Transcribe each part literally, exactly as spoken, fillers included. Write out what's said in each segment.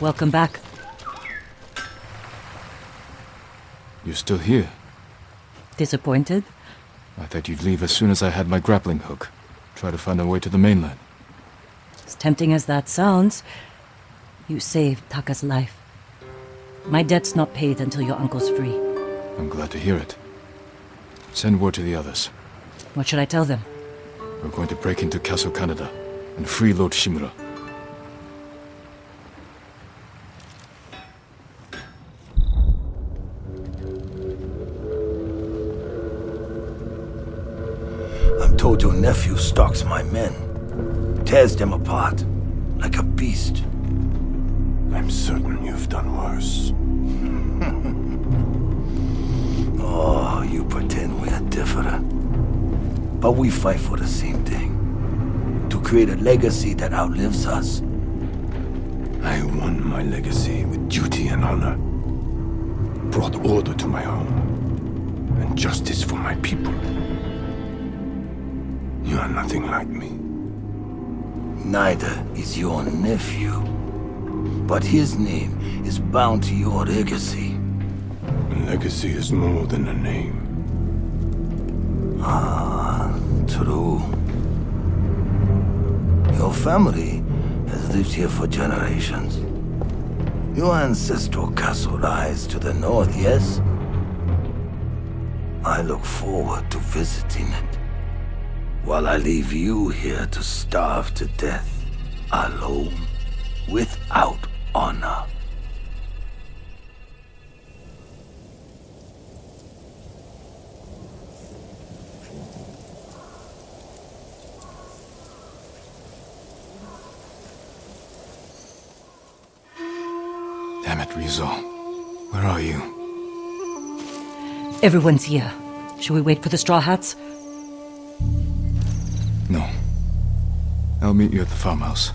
Welcome back. You're still here? Disappointed? I thought you'd leave as soon as I had my grappling hook. Try to find a way to the mainland. As tempting as that sounds, you saved Taka's life. My debt's not paid until your uncle's free. I'm glad to hear it. Send word to the others. What should I tell them? We're going to break into Castle Canada and free Lord Shimura. Your nephew stalks my men, tears them apart like a beast. I'm certain you've done worse. Oh, you pretend we are different, but we fight for the same thing, to create a legacy that outlives us. I won my legacy with duty and honor, brought order to my home, and justice for my people. You are nothing like me. Neither is your nephew. But his name is bound to your legacy. A legacy is more than a name. Ah, true. Your family has lived here for generations. Your ancestral castle lies to the north, yes? I look forward to visiting it. While I leave you here to starve to death, alone, without honor. Damn it, Rizzo. Where are you? Everyone's here. Shall we wait for the Straw Hats? No. I'll meet you at the farmhouse.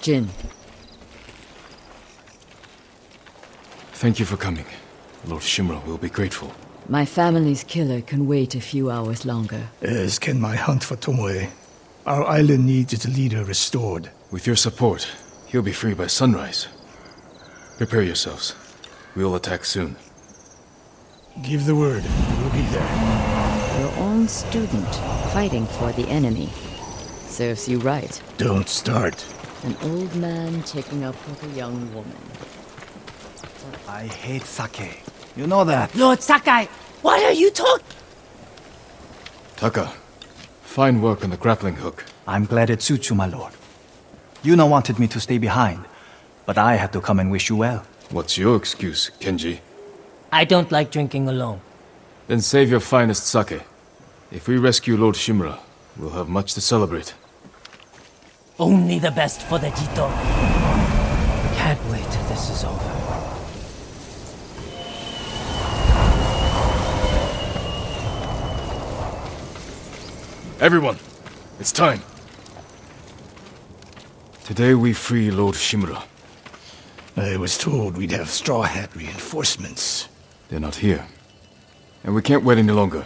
Jin. Thank you for coming. Lord Shimura will be grateful. My family's killer can wait a few hours longer. As can my hunt for Tomoe. Our island needs its leader restored. With your support, he'll be free by sunrise. Prepare yourselves. We will attack soon. Give the word. We'll be there. Your own student, fighting for the enemy. Serves you right. Don't start. An old man taking up with a young woman. I hate sake. You know that. Lord Sakai! What are you talking? Taka, fine work on the grappling hook. I'm glad it suits you, my lord. Yuna wanted me to stay behind, but I had to come and wish you well. What's your excuse, Kenji? I don't like drinking alone. Then save your finest sake. If we rescue Lord Shimura, we'll have much to celebrate. Only the best for the Jito. Can't wait till this is over. Everyone, it's time. Today we free Lord Shimura. I was told we'd have Straw Hat reinforcements. They're not here. And we can't wait any longer.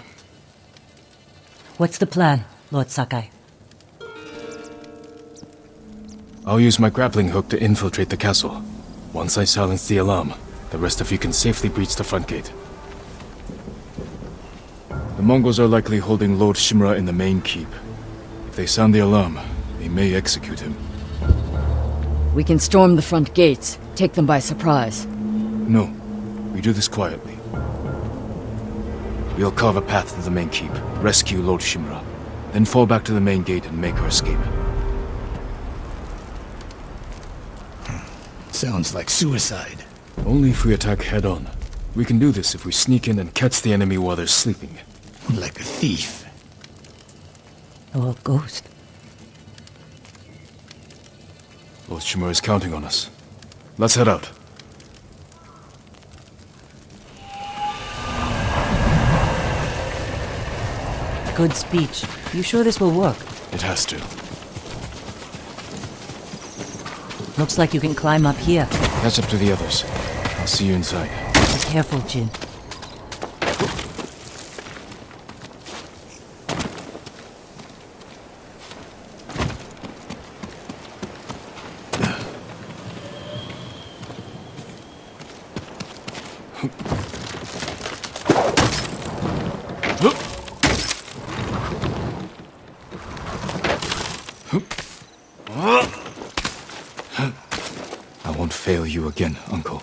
What's the plan, Lord Sakai? I'll use my grappling hook to infiltrate the castle. Once I silence the alarm, the rest of you can safely breach the front gate. The Mongols are likely holding Lord Shimura in the main keep. If they sound the alarm, they may execute him. We can storm the front gates, take them by surprise. No, we do this quietly. We'll carve a path to the main keep, rescue Lord Shimura, then fall back to the main gate and make our escape. Sounds like suicide. Only if we attack head-on. We can do this if we sneak in and catch the enemy while they're sleeping. Like a thief. Or a ghost. Lord Shimura is counting on us. Let's head out. Good speech. You sure this will work? It has to. Looks like you can climb up here. Catch up to the others. I'll see you inside. Be careful, Jin. You again, Uncle.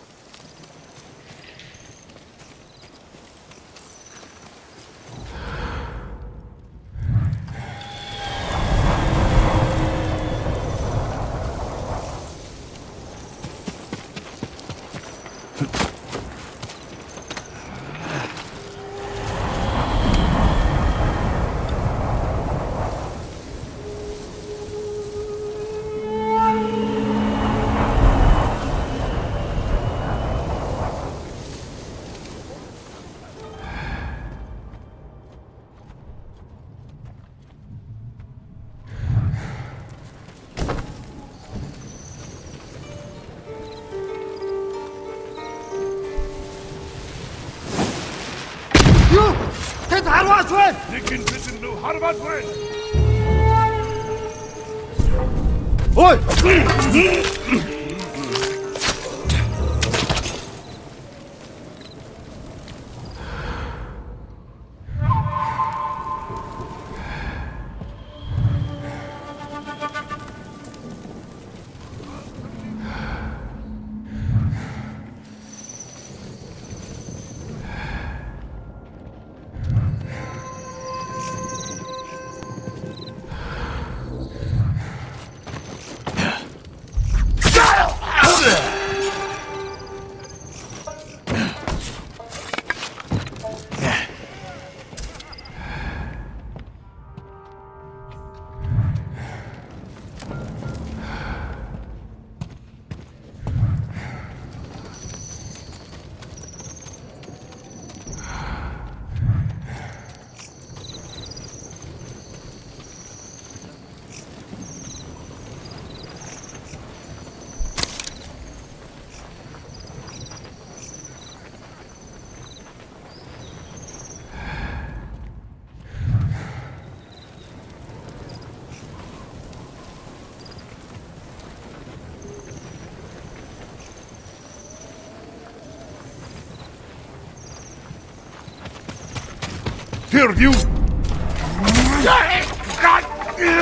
You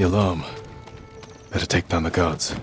the alarm. Better take down the guards.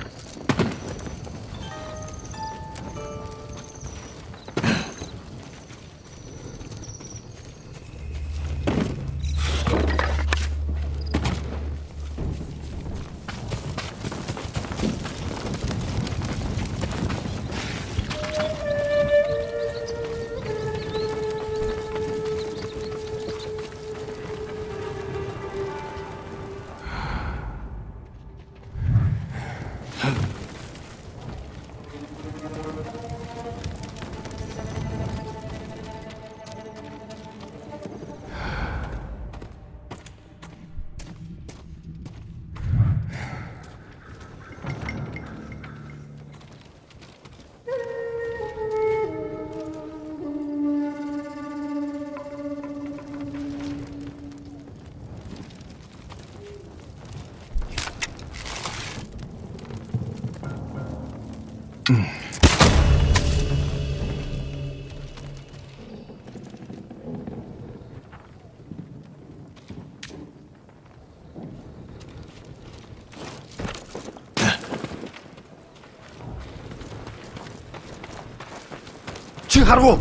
Haru!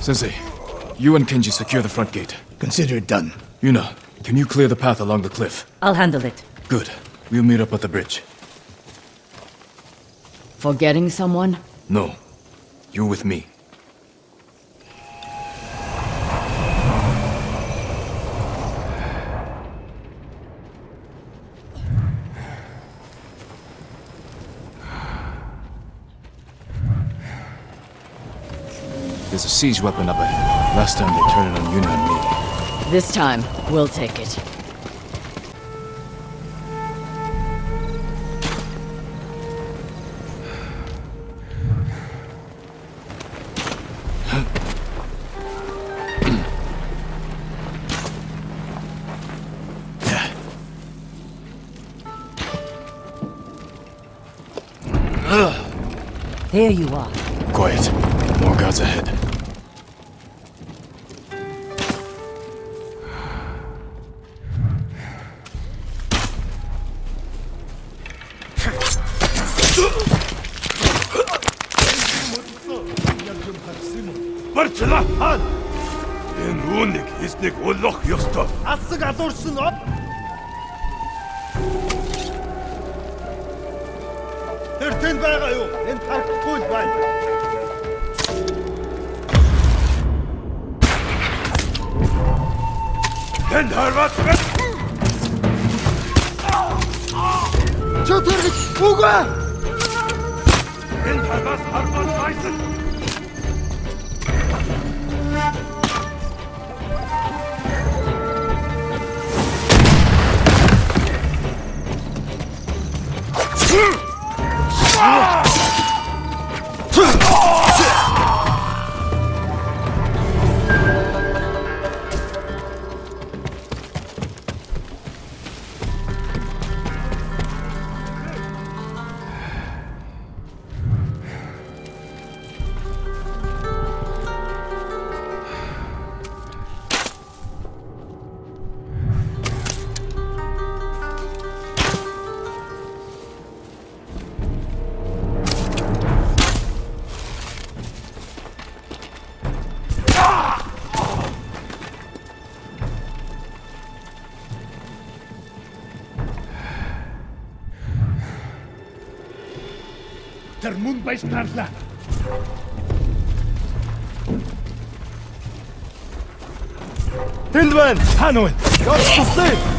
Sensei, you and Kenji secure the front gate. Consider it done. Yuna, can you clear the path along the cliff? I'll handle it. Good. We'll meet up at the bridge. Forgetting someone? No. You with me. There's a siege weapon up ahead. Last time they turned it on Yuna and me. This time, we'll take it. There you are. Quiet. More guards ahead. Mumbai's Carla. Tindwan, Hanoi, God to save.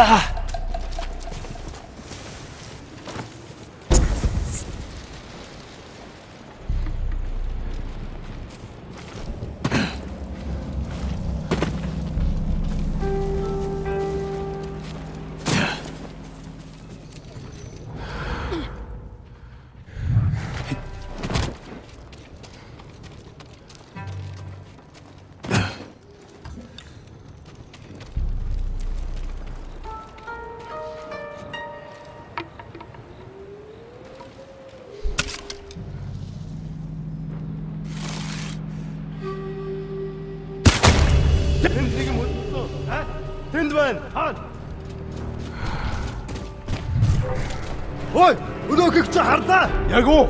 Ah. Go!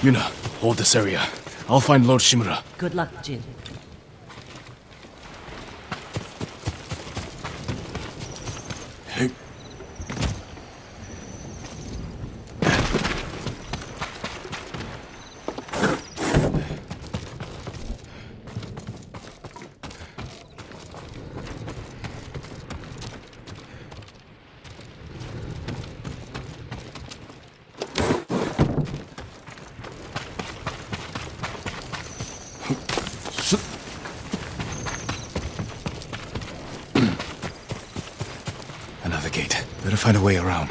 Yuna, hold this area. I'll find Lord Shimura. Good luck, Jin. Hey. Find a way around.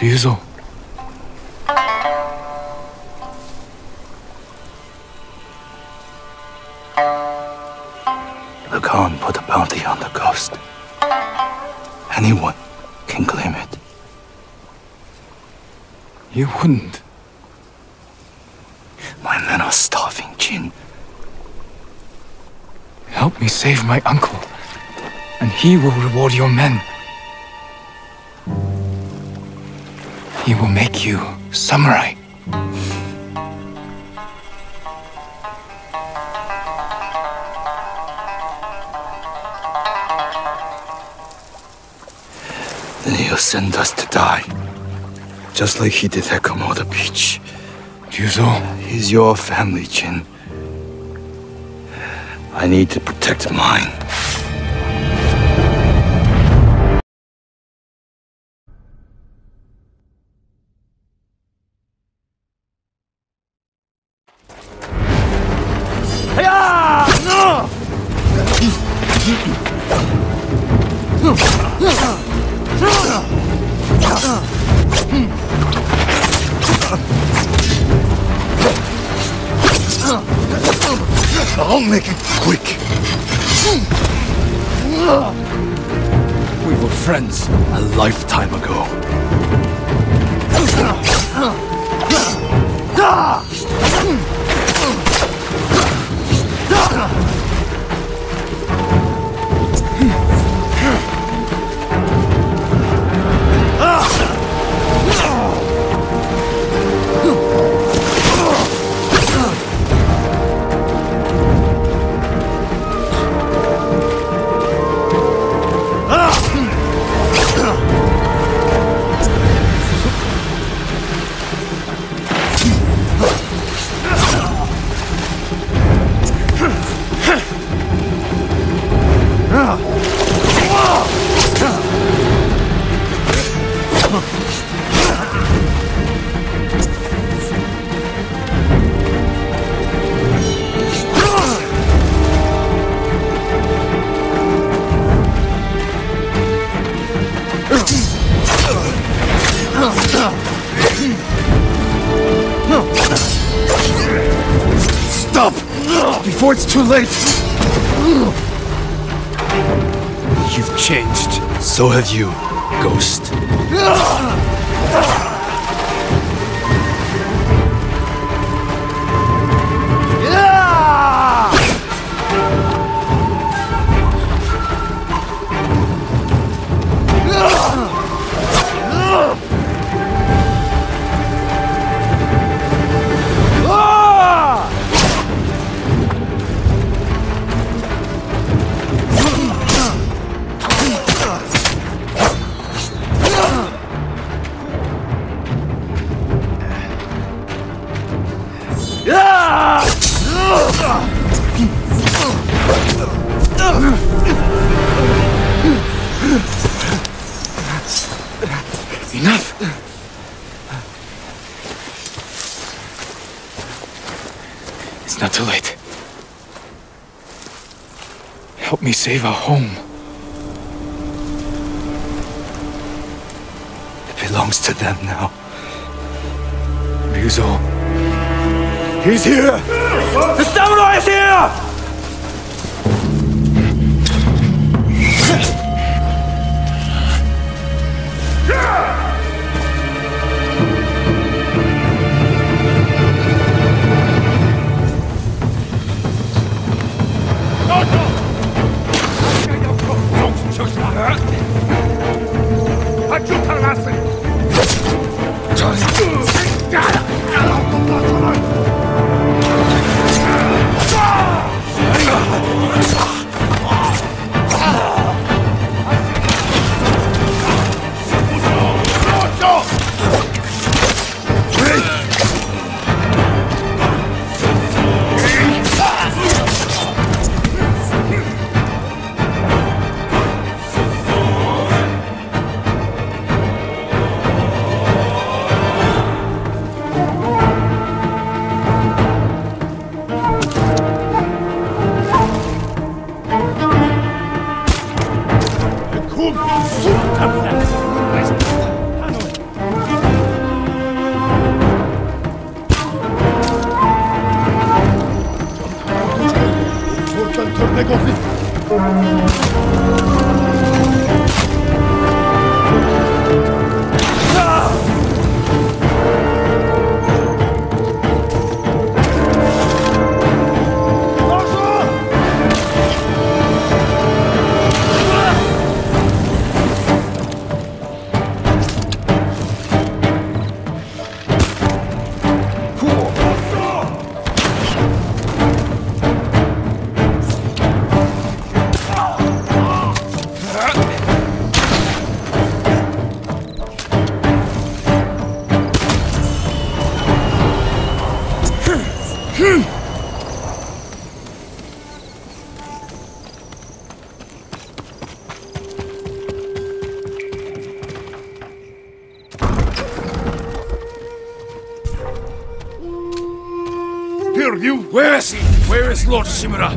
Rizzo. The Khan put a bounty on the coast. Anyone can claim it. You wouldn't. My men are starving, Jin. Help me save my uncle, and he will reward your men. He will make you samurai. Send us to die, just like he did at Komoda Beach. Rizzo, he's your family, Jin. I need to protect mine. before it's too late. You've changed. So have you, Ghost. Save our home. It belongs to them now. Rizzo. He's here! The samurai is here! Where is he? Where is Lord Shimura?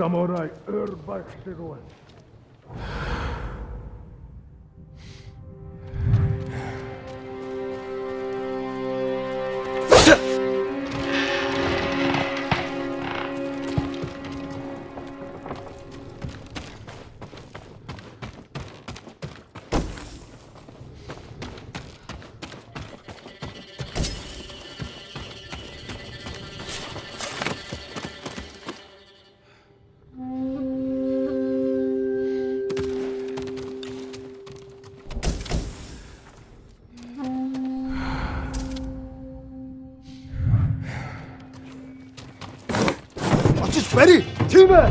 Samurai Erbakshiruan. Ready? Tuba!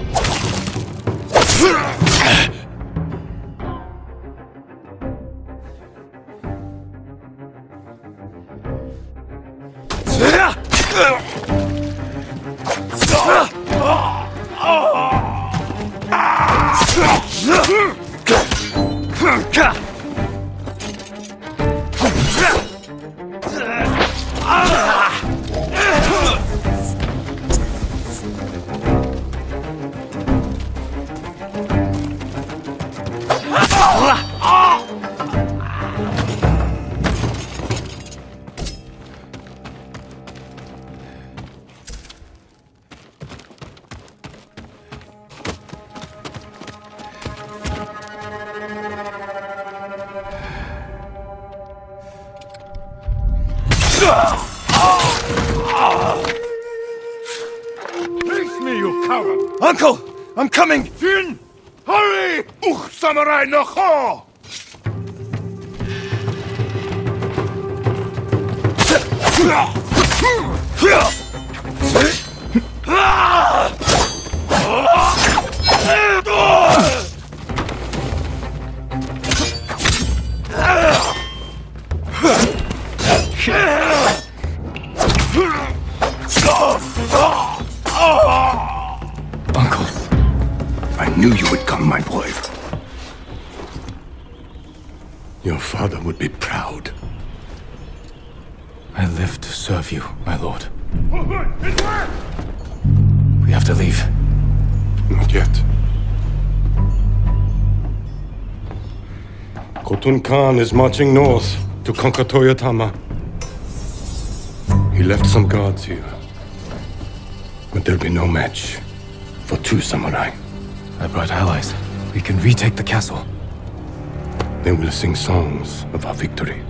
Khotun Khan is marching north to conquer Toyotama. He left some guards here, but there'll be no match for two samurai. I brought allies. We can retake the castle. They will sing songs of our victory.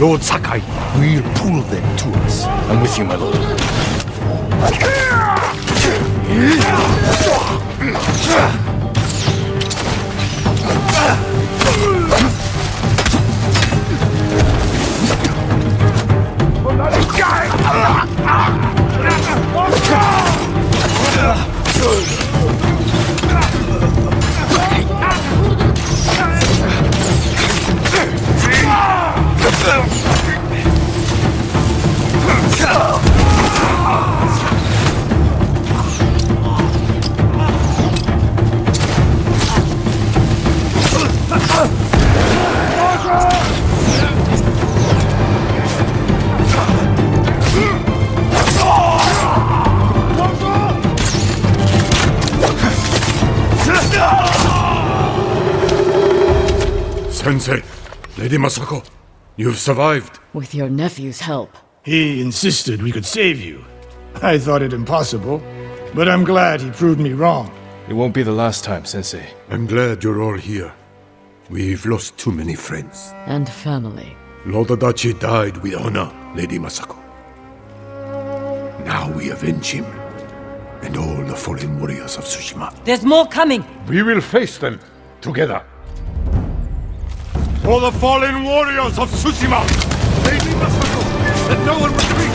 Lord Sakai, we'll pull them to us. I'm with you, my lord. Sensei, Lady Masako, you've survived. With your nephew's help. He insisted we could save you. I thought it impossible, but I'm glad he proved me wrong. It won't be the last time, Sensei. I'm glad you're all here. We've lost too many friends. And family. Lord Adachi died with honor, Lady Masako. Now we avenge him, and all the fallen warriors of Tsushima. There's more coming! We will face them, together. For the fallen warriors of Tsushima! Lady Masako, that no one retreat!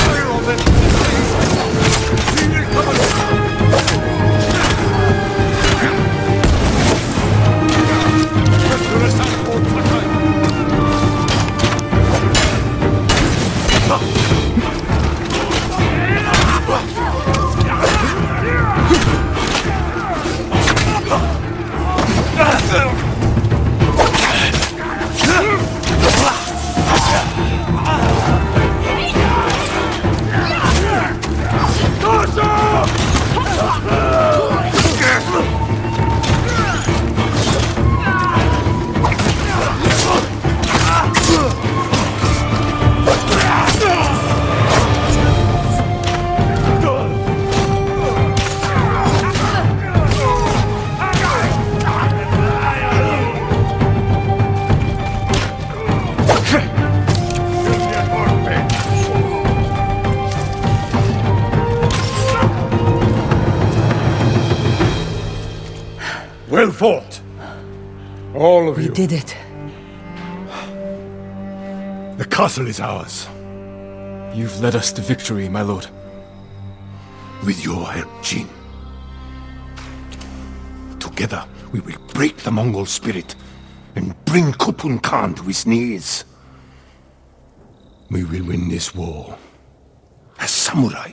Fire on them! Let the rest of the Well fought. All of we you. We did it. The castle is ours. You've led us to victory, my lord. With your help, Jin. Together, we will break the Mongol spirit and bring Khotun Khan to his knees. We will win this war as samurai.